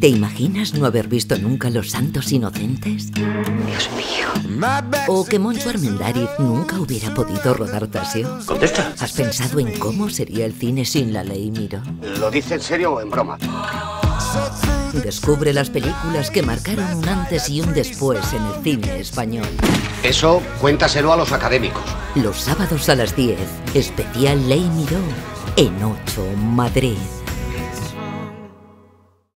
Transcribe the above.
¿Te imaginas no haber visto nunca Los Santos Inocentes? Dios mío. ¿O que Montxo Armendáriz nunca hubiera podido rodar Tasio? Contesta. ¿Has pensado en cómo sería el cine sin la Ley Miró? ¿Lo dice en serio o en broma? Descubre las películas que marcaron un antes y un después en el cine español. Eso, cuéntaselo a los académicos. Los sábados a las 10, especial Ley Miró en 8madrid.